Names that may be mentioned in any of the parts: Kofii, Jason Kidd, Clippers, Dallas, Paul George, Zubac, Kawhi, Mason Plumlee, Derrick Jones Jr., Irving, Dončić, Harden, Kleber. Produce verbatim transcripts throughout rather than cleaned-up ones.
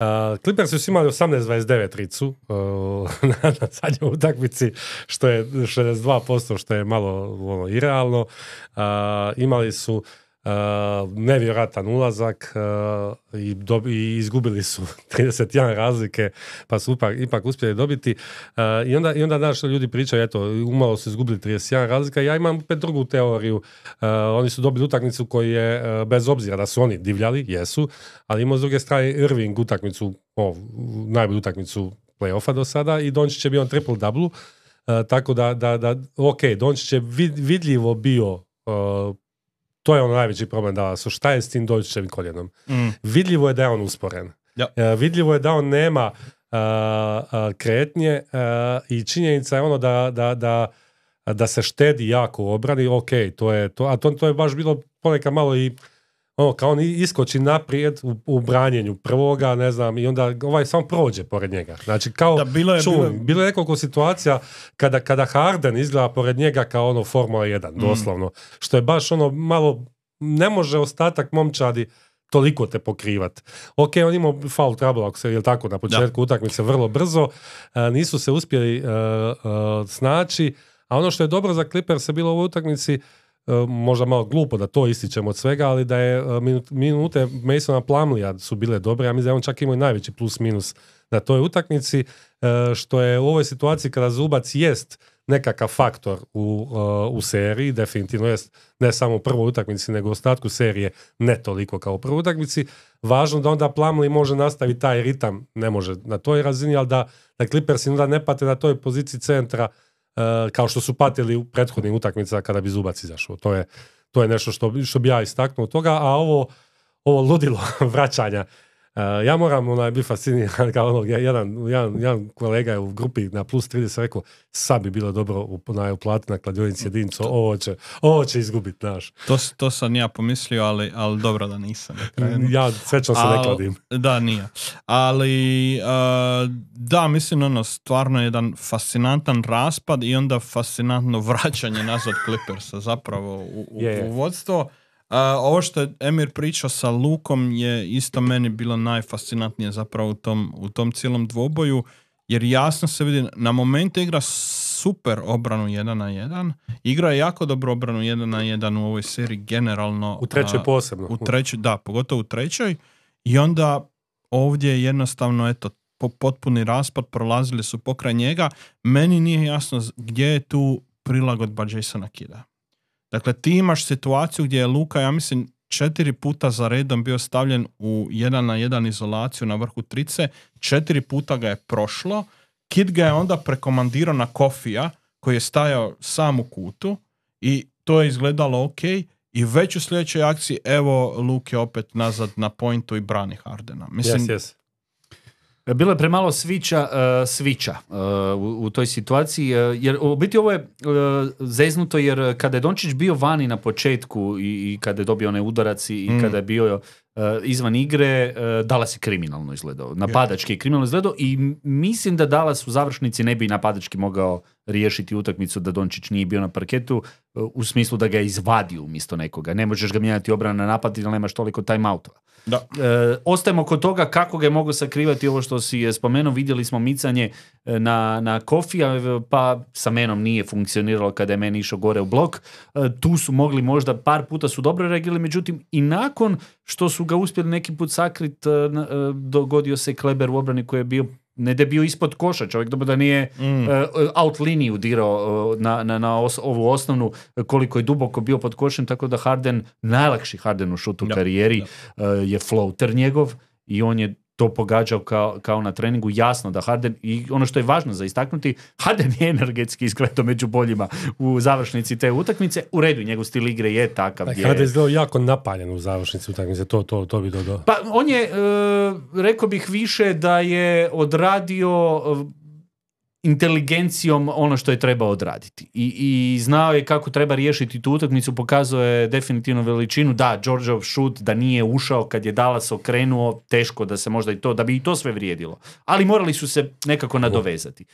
Uh, Clippersi su imali osamnaest dvadeset devet ricu uh, na, na zadnjoj utakmici, što je šezdeset dva posto, što je malo ono, irealno. Uh, imali su uh, nevjerojatan ulazak uh, i, dobi, i izgubili su trideset jedan razlike, pa su upak, ipak uspjeli dobiti. Uh, I onda, i onda naš, ljudi pričaju, eto, umalo su izgubili trideset jedan razlika. Ja imam opet drugu teoriju. Uh, oni su dobili utakmicu koju je, uh, bez obzira da su oni divljali, jesu, ali imao s druge strane Irving utakmicu, o, najbolju utakmicu play-offa do sada, i Dončić je bio on triple-double. Uh, tako da, da, da ok, Dončić je vid, vidljivo bio... Uh, to je ono najveći problem Dallasu. Šta je s tim Dončićevim koljenom? Mm. Vidljivo je da je on usporen. Ja. Uh, vidljivo je da on nema uh, uh, kretnje uh, i činjenica je ono da, da, da, da se štedi jako u obrani. Ok, to je to. A to, to je baš bilo ponekad malo i ono, kao on iskoči naprijed u, u branjenju prvoga, ne znam, i onda ovaj samo prođe pored njega. Znači, kao da, bilo je, čun. Bilo je... bilo je nekoliko situacija kada, kada Harden izgleda pored njega kao ono Formula jedan, mm. doslovno. Što je baš ono malo, ne može ostatak momčadi toliko te pokrivat. Ok, on imao foul trouble, ako se, jel tako, na početku da. Utakmice vrlo brzo, a, nisu se uspjeli a, a, snaći, a ono što je dobro za Clippers je bilo u ovoj utakmici, možda malo glupo da to ističemo od svega, ali da je minute Masona Plumleeja su bile dobre, ja mislim da je on čak imao i najveći plus minus na toj utakmici, što je u ovoj situaciji kada Zubac jest nekakav faktor u, u seriji, definitivno jest ne samo u prvoj utakmici, nego u ostatku serije ne toliko kao u prvoj utakmici, važno da onda Plumlee može nastaviti taj ritam, ne može na toj razini, ali da, da Clippersi onda ne pate na toj poziciji centra kao što su patili u prethodnim utakmicama kada bi Zubac izašao. To je, to je nešto što, što bi ja istaknuo toga, a ovo, ovo ludilo vraćanja. Ja moram onaj, biti fasciniran kao onog, jedan, jedan, jedan kolega je u grupi na plus trideset rekao, sad bi bilo dobro uplatiti na kladionici jedincu, ovo će, ovo će izgubiti naš. To, to sam ja pomislio, ali, ali dobro da nisam. Ja srećno se ne kladim. Da, nije. Ali, uh, da, mislim, ono, stvarno jedan fascinantan raspad i onda fascinantno vraćanje nazad Clippersa zapravo u, u, yeah. u vodstvo. Uh, ovo što je Emir pričao sa Lukom je isto meni bilo najfascinantnije zapravo u tom, u tom cijelom dvoboju, jer jasno se vidi, na momente igra super obranu jedan na jedan, igra je jako dobro obranu jedan na jedan u ovoj seriji generalno. U trećoj posebno. Uh, u trećoj, da, pogotovo u trećoj. I onda ovdje jednostavno, eto, po, potpuni raspad, prolazili su pokraj njega. Meni nije jasno gdje je tu prilagodba Jasona Kidda. Dakle, ti imaš situaciju gdje je Luka, ja mislim, četiri puta za redom bio stavljen u jedan na jedan izolaciju na vrhu trice, četiri puta ga je prošlo, Kid ga je onda prekomandirao na Kofija, koji je stajao sam u kutu, i to je izgledalo ok, i već u sljedećoj akciji, evo, Luke je opet nazad na pointu i brani Hardena. Mislim, yes, yes. Bilo je premalo svića, uh, svića uh, u, u toj situaciji, uh, jer u biti ovo je uh, zeznuto, jer kada je Dončić bio vani na početku i, i kada je dobio onaj udarac i mm. kada je bio uh, izvan igre, uh, Dallas je kriminalno izgledao, napadački je kriminalno izgledao, i mislim da Dallas u završnici ne bi napadački mogao riješiti utakmicu da Dončić nije bio na parketu, uh, u smislu da ga je izvadio umjesto nekoga. Ne možeš ga mijenjati obrana na napad, ali nemaš toliko timeoutova. Da. E, ostajemo kod toga kako ga je mogao sakrivati ovo što si spomenuo. Vidjeli smo micanje na, na Kofija, pa sa menom nije funkcioniralo kada je meni išao gore u blok. E, tu su mogli možda, par puta su dobro reagirali, međutim i nakon što su ga uspjeli neki put sakrit, e, dogodio se Kleber u obrani koji je bio, ne da je bio ispod koša, čovjek dobro da nije mm. e, out liniju dirao e, na, na, na os, ovu osnovnu, koliko je duboko bio pod košem, tako da Harden, najlakši Harden u šutu u karijeri, e, je floater njegov i on je to pogađao kao, kao na treningu. Jasno da Harden, i ono što je važno za istaknuti, Harden je energetski izgledao među boljima u završnici te utakmice. U redu, njegov stil igre je takav. Da, je... Harden je izgledao jako napaljen u završnici utakmice, to, to, to bi dodao. Pa on je, e, rekao bih više da je odradio e, inteligencijom ono što je trebao odraditi. I, i znao je kako treba riješiti tu utakmicu, pokazao je definitivno veličinu. Da, Georgeov šut da nije ušao kad je Dallas okrenuo, teško da se možda i to, da bi i to sve vrijedilo. Ali morali su se nekako nadovezati.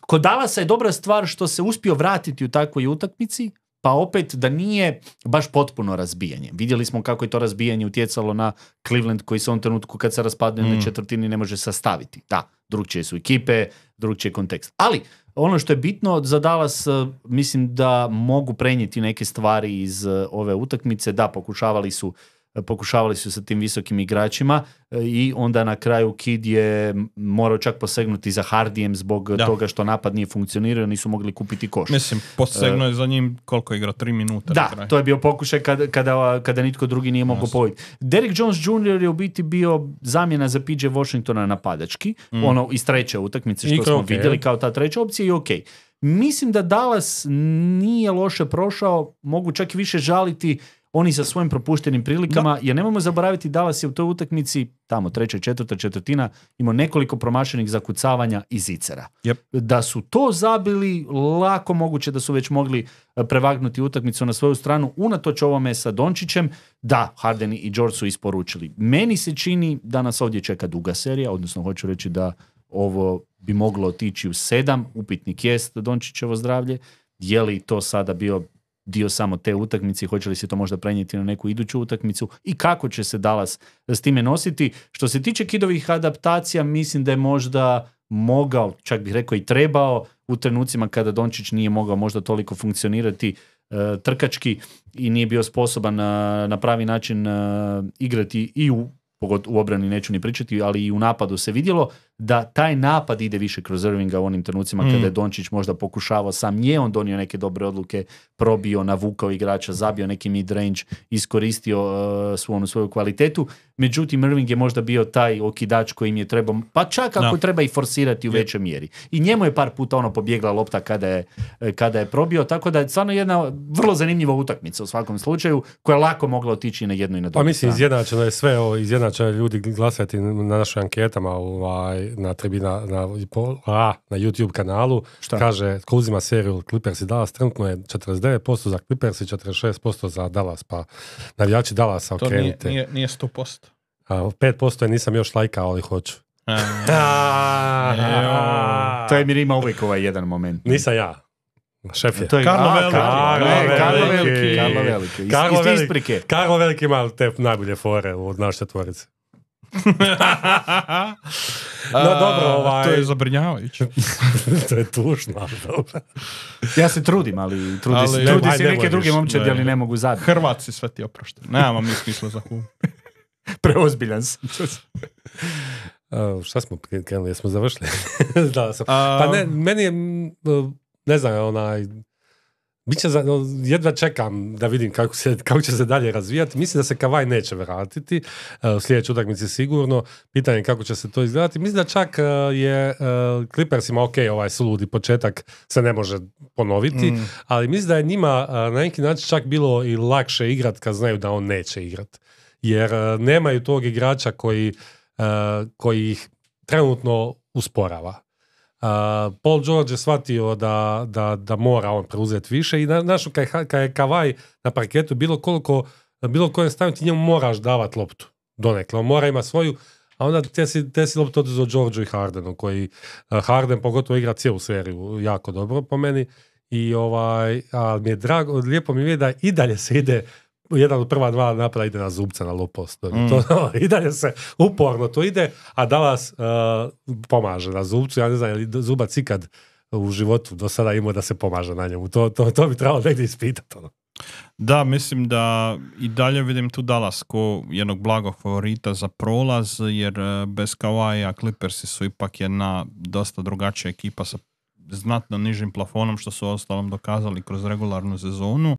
Kod Dallasa je dobra stvar što se uspio vratiti u takvoj utakmici, pa opet da nije baš potpuno razbijanje. Vidjeli smo kako je to razbijanje utjecalo na Cleveland koji se u ovom trenutku kad se raspadne mm. na četvrtini ne može sastaviti. Da, drugčije su ekipe, drugčiji je kontekst. Ali ono što je bitno za Dallas, mislim da mogu prenijeti neke stvari iz ove utakmice. Da, pokušavali su pokušavali su sa tim visokim igračima i onda na kraju Kidd je morao čak posegnuti za Hardijem zbog da. toga što napad nije funkcionirao, nisu mogli kupiti koš. Mislim, posegnuo je za njim koliko igra, tri minuta. Da, kraj. To je bio pokušaj kada, kada, kada nitko drugi nije mogao pobiti. Derrick Jones junior je u biti bio zamjena za P J Washingtona napadački, mm. ono iz treće utakmice što Nikro, smo okay. vidjeli kao ta treća opcija i okej. Okay. Mislim da Dallas nije loše prošao, mogu čak i više žaliti oni sa svojim propuštenim prilikama, da. jer nemojmo zaboraviti Dallas je u toj utakmici, tamo treća i četvrta četvrtina, imao nekoliko promašenih zakucavanja i zicera. Yep. Da su to zabili, lako moguće da su već mogli prevagnuti utakmicu na svoju stranu, unatoč ovome sa Dončićem, da, Harden i George su isporučili. Meni se čini da nas ovdje čeka duga serija, odnosno hoću reći da ovo bi moglo otići u sedam, upitnik jest Dončićevo zdravlje, je li to sada bio dio samo te utakmice, hoće li se to možda prenijeti na neku iduću utakmicu i kako će se Dallas s time nositi. Što se tiče Kiddovih adaptacija, mislim da je možda mogao, čak bih rekao i trebao, u trenucima kada Dončić nije mogao možda toliko funkcionirati e, trkački i nije bio sposoban na, na pravi način e, igrati i u, pogotovo u obrani neću ni pričati, ali i u napadu se vidjelo da taj napad ide više kroz Irvinga u onim trenucima mm. kada je Dončić možda pokušavao sam, nije on donio neke dobre odluke, probio, navukao igrača, zabio neki mid-range, iskoristio uh, svu onu svoju kvalitetu. Međutim, Irving je možda bio taj okidač koji im je trebao, pa čak ako no. treba i forsirati u većoj mjeri. I njemu je par puta ono pobjegla lopta kada je, kada je probio, tako da je stvarno jedna vrlo zanimljiva utakmica u svakom slučaju, koja je lako mogla otići na jednu i na drugu. Pa mislim, izjednačeno je sve, izjednačeno je ljudi glasati na našoj anketama, ovaj, na, tribina, na, a, na YouTube kanalu. Šta? Kaže, ko uzima seriju Clippers i Dallas, trenutno je četrdeset devet posto za Clippers i četrdeset šest posto za Dallas, pa navijači Dallasa okrenite. To nije, nije, nije sto posto. pet posto je nisam još lajkao, ali hoću. To je Mirima uvijek ovaj jedan moment. Nisam ja. Šef je. je Karlo, a, Karlo, Veliki. Karlo Veliki. Karlo Veliki. Karlo Veliki. Iz, iz isprike. Karlo Veliki ima te najbolje fore od naše četvorice. No dobro, ovaj... To je zabrinjavajuće. To je tužno. Ja se trudim, ali trudi, ali, se, trudi aj, se aj, neke ne druge momčadi, ali ne mogu zadnje. Hrvatsi sve ti oprošteni. Nemamo mi smisla za humor. Preozbiljan sam. uh, šta smo krenuli? Jesmo završili? Da, sam. Pa ne, meni je, ne znam, onaj... Biće za, jedva čekam da vidim kako, se, kako će se dalje razvijati. Mislim da se Kawhi neće vratiti u sljedećoj utakmici sigurno. Pitanje je kako će se to izgledati. Mislim da čak je Clippersima ok, ovaj suludi početak se ne može ponoviti, mm. ali mislim da je njima na neki način čak bilo i lakše igrati kad znaju da on neće igrati. Jer nemaju tog igrača koji, koji ih trenutno usporava. Uh, Paul George je shvatio da, da, da mora on preuzeti više i na, našu kaj, kaj je Kawhi na parketu bilo koliko, bilo kojem stavim ti njemu moraš davati loptu donekle, on mora ima svoju, a onda te si, te si loptu oduzeo Georgeu i Hardenu koji uh, Harden pogotovo igra cijelu seriju jako dobro po meni i ovaj, a mi je drago, lijepo mi je da i dalje se ide jedan od prva dva napada ide na Zubca na lopost. Mm. To, i dalje se uporno to ide, a Dallas uh, pomaže na Zubcu. Ja ne znam, je li Zubac ikad u životu do sada imao da se pomaže na njemu. To, to, to bi trebalo negdje ispitati. Ono. Da, mislim da i dalje vidim tu Dallas ko jednog blagog favorita za prolaz, jer bez Kawhija Clippersi su ipak jedna dosta drugačija ekipa sa znatno nižim plafonom, što su ostalom dokazali kroz regularnu sezonu.